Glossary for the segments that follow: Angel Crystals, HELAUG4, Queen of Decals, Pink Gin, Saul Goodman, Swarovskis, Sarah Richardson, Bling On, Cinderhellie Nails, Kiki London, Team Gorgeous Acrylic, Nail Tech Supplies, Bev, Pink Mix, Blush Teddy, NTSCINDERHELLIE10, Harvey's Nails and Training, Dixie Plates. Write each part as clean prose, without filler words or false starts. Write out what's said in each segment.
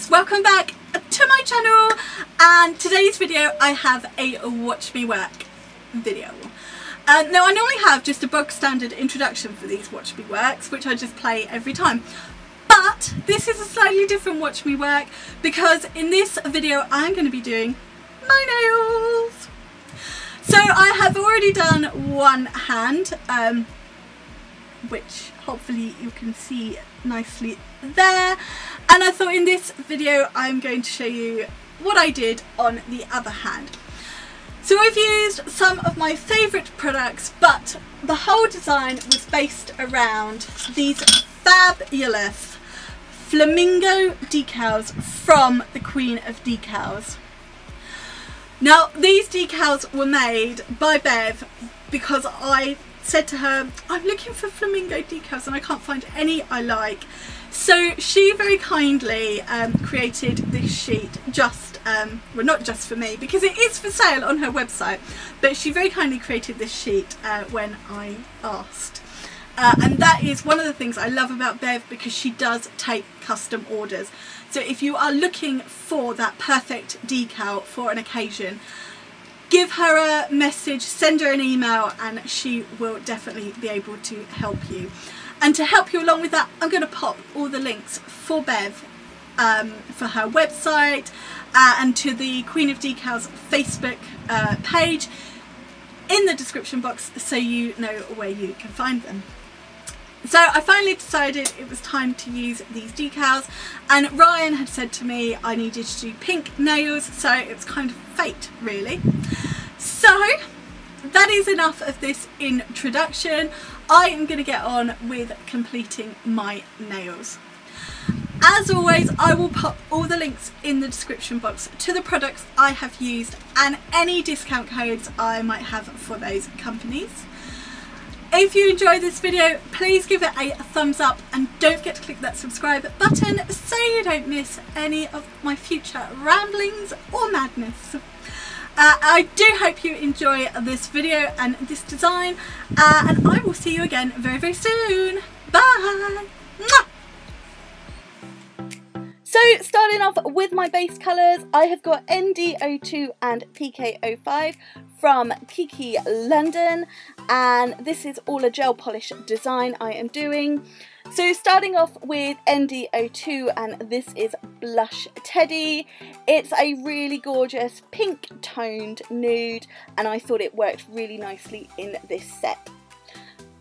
guys, welcome back to my channel, and today's video I have a watch me work video. Now I normally have just a bog standard introduction for these watch me works, which I just play every time, but this is a slightly different watch me work because in this video I'm going to be doing my nails. So I have already done one hand, which hopefully you can see nicely there, and I thought in this video I'm going to show you what I did on the other hand. So I've used some of my favourite products, but the whole design was based around these fabulous flamingo decals from the Queen of Decals. Now these decals were made by Bev because I said to her, I'm looking for flamingo decals and I can't find any I like. So she very kindly created this sheet just, well, not just for me because it is for sale on her website, but she very kindly created this sheet when I asked. And that is one of the things I love about Bev, because she does take custom orders. So if you are looking for that perfect decal for an occasion, give her a message, send her an email, and she will definitely be able to help you. And to help you along with that, I'm going to pop all the links for Bev, for her website, and to the Queen of Decals Facebook page in the description box, so you know where you can find them. So I finally decided it was time to use these decals, and Ryan had said to me I needed to do pink nails, so it was kind of fate really. So that is enough of this introduction. I am going to get on with completing my nails. As always, I will pop all the links in the description box to the products I have used and any discount codes I might have for those companies. If you enjoyed this video, please give it a thumbs up and don't forget to click that subscribe button so you don't miss any of my future ramblings or madness. I do hope you enjoy this video and this design, and I will see you again very, very soon. Bye! Mwah! So starting off with my base colours, I have got ND02 and PK05 from Kiki London, and this is all a gel polish design I am doing. So starting off with ND02, and this is Blush Teddy. It's a really gorgeous pink toned nude, and I thought it worked really nicely in this set.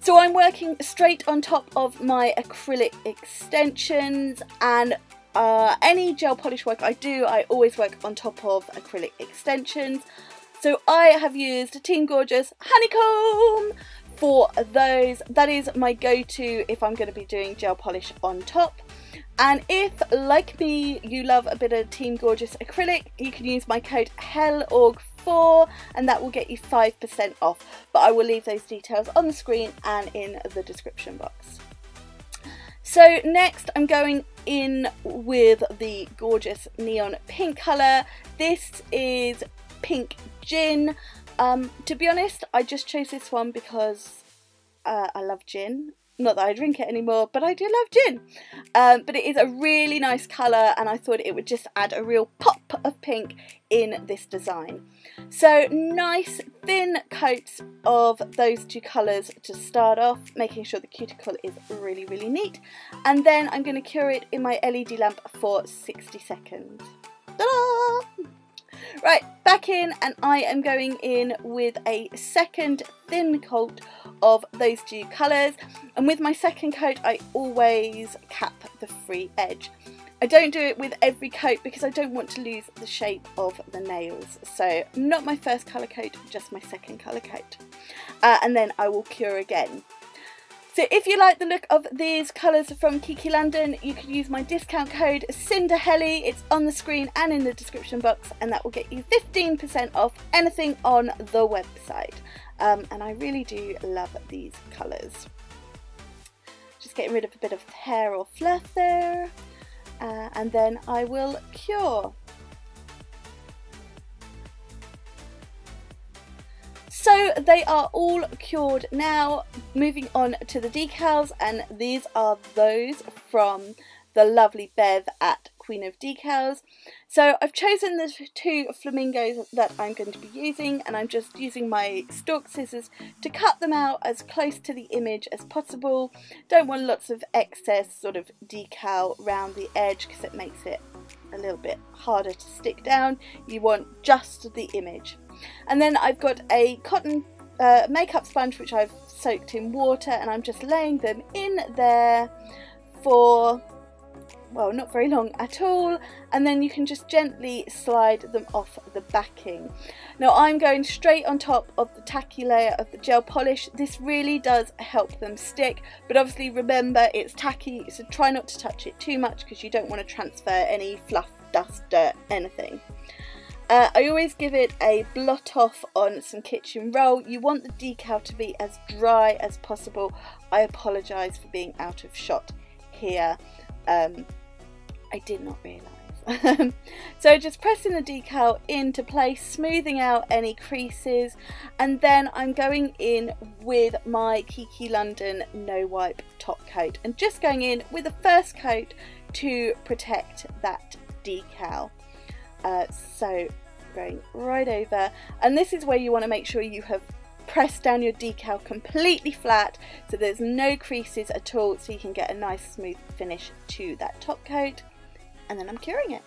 So I'm working straight on top of my acrylic extensions, and any gel polish work I do, I always work on top of acrylic extensions. So I have used Team Gorgeous Honeycomb for those. That is my go-to if I'm going to be doing gel polish on top. And if, like me, you love a bit of Team Gorgeous Acrylic, you can use my code HELAUG4 and that will get you 5% off. But I will leave those details on the screen and in the description box. So next I'm going in with the gorgeous neon pink colour. This is Pink Gin. To be honest, I just chose this one because I love gin. Not that I drink it anymore, but I do love gin. But it is a really nice colour, and I thought it would just add a real pop of pink in this design. So nice thin coats of those two colours to start off, making sure the cuticle is really, really neat. And then I'm going to cure it in my LED lamp for 60 seconds. Ta-da! Right, back in, and I am going in with a second thin coat of those two colours, and with my second coat I always cap the free edge. I don't do it with every coat because I don't want to lose the shape of the nails, so not my first colour coat, just my second colour coat, and then I will cure again. So if you like the look of these colours from Kiki London, you can use my discount code CINDERHELLIE. It's on the screen and in the description box, and that will get you 15% off anything on the website. And I really do love these colours. Just getting rid of a bit of hair or fluff there, and then I will cure. So they are all cured now. Moving on to the decals, and these are those from the lovely Bev at Queen of Decals. So I've chosen the two flamingos that I'm going to be using, and I'm just using my stalk scissors to cut them out as close to the image as possible. Don't want lots of excess sort of decal around the edge because it makes it a little bit harder to stick down. You want just the image. And then I've got a cotton makeup sponge which I've soaked in water, and I'm just laying them in there for, well, not very long at all, and then you can just gently slide them off the backing. Now I'm going straight on top of the tacky layer of the gel polish. This really does help them stick, but obviously remember it's tacky, so try not to touch it too much because you don't want to transfer any fluff, dust, dirt, anything. I always give it a blot off on some kitchen roll. You want the decal to be as dry as possible. I apologise for being out of shot here. I did not realise. So just pressing the decal into place, smoothing out any creases, and then I'm going in with my Kiki London No Wipe top coat and just going in with a first coat to protect that decal. So going right over, and this is where you want to make sure you have pressed down your decal completely flat so there's no creases at all, so you can get a nice smooth finish to that top coat. And then I'm curing it.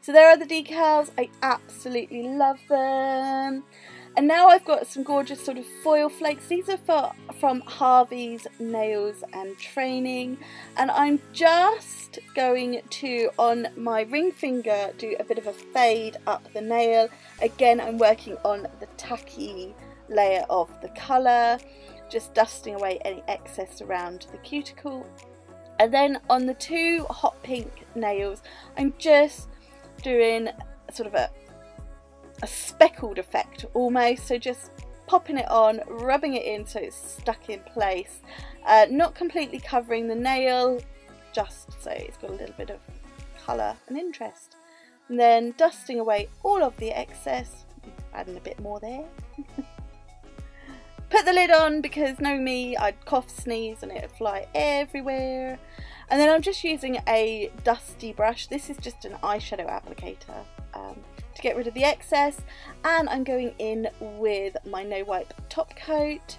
So there are the decals. I absolutely love them. And now I've got some gorgeous sort of foil flakes. These are from Harvey's Nails and Training, and I'm just going to, on my ring finger, do a bit of a fade up the nail. Again, I'm working on the tacky layer of the colour, just dusting away any excess around the cuticle. And then on the two hot pink nails, I'm just doing sort of a speckled effect almost, so just popping it on, rubbing it in so it's stuck in place, not completely covering the nail, just so it's got a little bit of colour and interest, and then dusting away all of the excess, adding a bit more there. Put the lid on, because knowing me, I'd cough, sneeze and it'd fly everywhere. And then I'm just using a dusty brush. This is just an eyeshadow applicator to get rid of the excess. And I'm going in with my No Wipe top coat.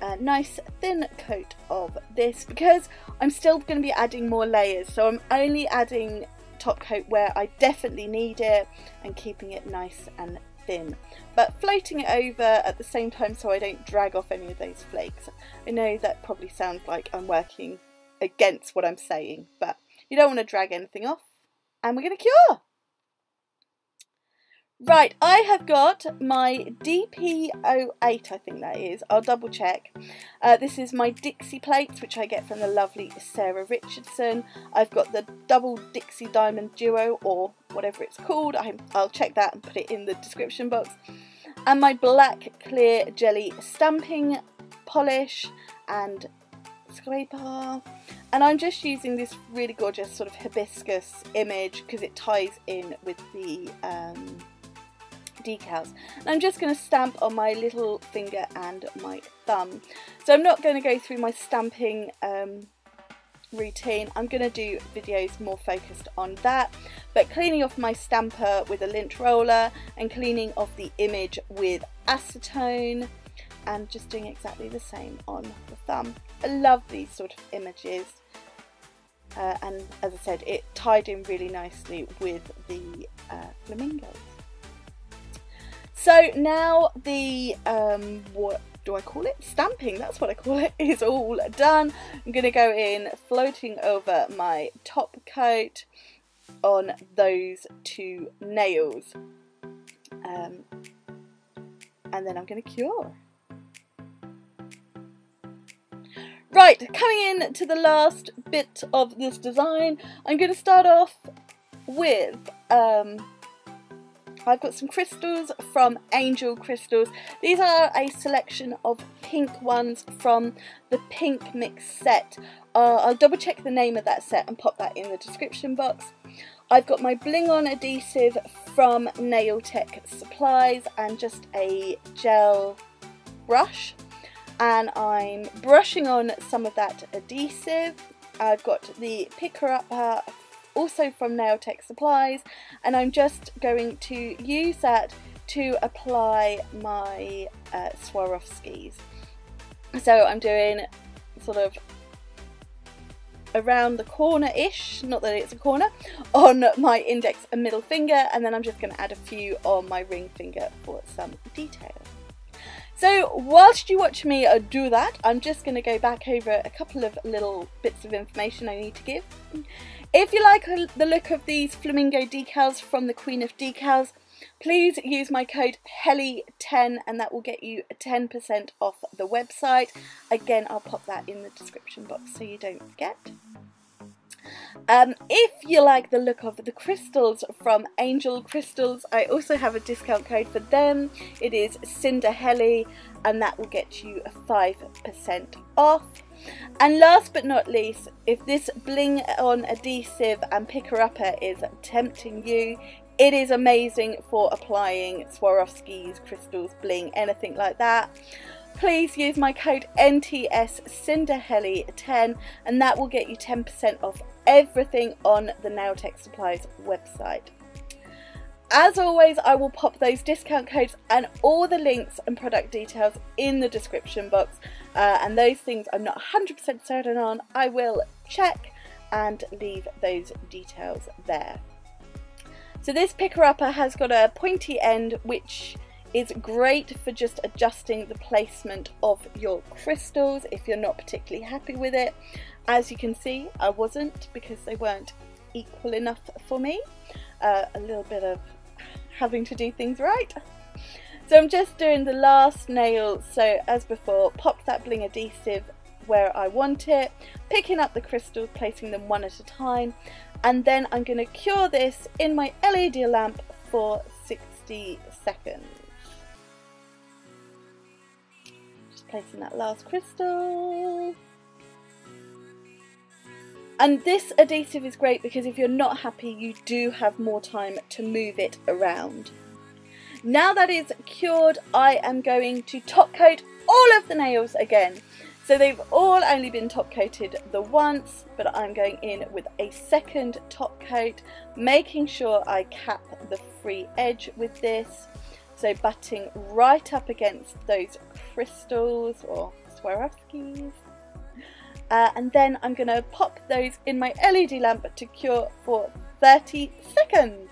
A nice thin coat of this, because I'm still going to be adding more layers. So I'm only adding top coat where I definitely need it and keeping it nice and thin, but floating it over at the same time so I don't drag off any of those flakes. I know that probably sounds like I'm working against what I'm saying, but you don't want to drag anything off. And we're going to cure! Right, I have got my DP08, I think that is, I'll double check. This is my Dixie Plates, which I get from the lovely Sarah Richardson. I've got the double Dixie Diamond Duo, or whatever it's called. I'll check that and put it in the description box. And my black clear jelly stamping polish and scraper. And I'm just using this really gorgeous sort of hibiscus image because it ties in with the decals, and I'm just going to stamp on my little finger and my thumb. So I'm not going to go through my stamping routine, I'm going to do videos more focused on that, but cleaning off my stamper with a lint roller and cleaning off the image with acetone, and just doing exactly the same on the thumb. I love these sort of images, and as I said, it tied in really nicely with the flamingos. So now the, what do I call it? Stamping, that's what I call it, is all done. I'm going to go in floating over my top coat on those two nails. And then I'm going to cure. Right, coming in to the last bit of this design, I'm going to start off with... I've got some crystals from Angel Crystals. These are a selection of pink ones from the Pink Mix set. I'll double check the name of that set and pop that in the description box. I've got my Bling On adhesive from Nail Tech Supplies and just a gel brush, and I'm brushing on some of that adhesive. I've got the picker upper also from Nail Tech Supplies, and I'm just going to use that to apply my Swarovskis. So I'm doing sort of around the corner-ish, not that it's a corner, on my index and middle finger, and then I'm just going to add a few on my ring finger for some detail. So whilst you watch me do that, I'm just going to go back over a couple of little bits of information I need to give. If you like the look of these flamingo decals from the Queen of Decals, please use my code HELLAUG4 10, and that will get you 10% off the website. Again, I'll pop that in the description box so you don't forget. If you like the look of the crystals from Angel Crystals, I also have a discount code for them. It is CINDERHELLIE, and that will get you 5% off. And last but not least, if this Bling On adhesive and picker upper is tempting you, it is amazing for applying Swarovskis, crystals, bling, anything like that. Please use my code NTSCINDERHELLIE10, and that will get you 10% off everything on the Nail Tech Supplies website. As always, I will pop those discount codes and all the links and product details in the description box. And those things I'm not 100% certain on, I will check and leave those details there. So this picker-upper has got a pointy end, which is great for just adjusting the placement of your crystals if you're not particularly happy with it. As you can see, I wasn't, because they weren't equal enough for me. A little bit of having to do things right. So I'm just doing the last nail, so as before, pop that bling adhesive where I want it, picking up the crystals, placing them one at a time, and then I'm going to cure this in my LED lamp for 60 seconds. Just placing that last crystal. And this adhesive is great because if you're not happy, you do have more time to move it around. Now that is cured, I am going to top coat all of the nails again. So they've all only been top coated the once, but I'm going in with a second top coat, making sure I cap the free edge with this. So butting right up against those crystals or Swarovskis. And then I'm going to pop those in my LED lamp to cure for 30 seconds.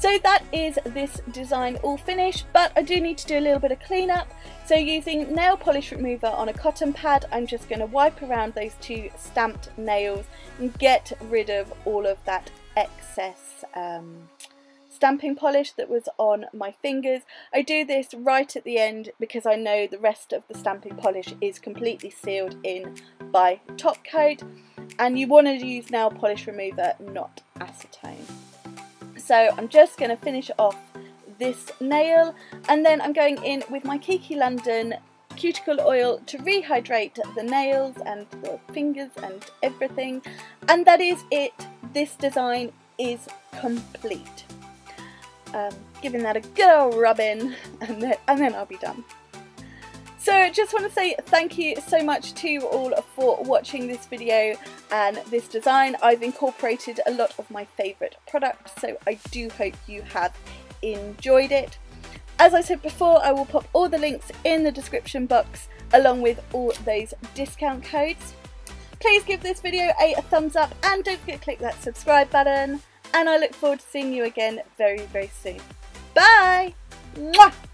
So that is this design all finished, but I do need to do a little bit of cleanup. So using nail polish remover on a cotton pad, I'm just going to wipe around those two stamped nails and get rid of all of that excess stamping polish that was on my fingers. I do this right at the end because I know the rest of the stamping polish is completely sealed in by top coat, and you want to use nail polish remover, not acetone. So I'm just going to finish off this nail, and then I'm going in with my Kiki London cuticle oil to rehydrate the nails and the fingers and everything. And that is it. This design is complete. Giving that a good old rub in, and then I'll be done. So I just want to say thank you so much to you all for watching this video and this design. I've incorporated a lot of my favourite products, so I do hope you have enjoyed it. As I said before, I will pop all the links in the description box along with all those discount codes. Please give this video a thumbs up and don't forget to click that subscribe button, and I look forward to seeing you again very, very soon. Bye! Mwah!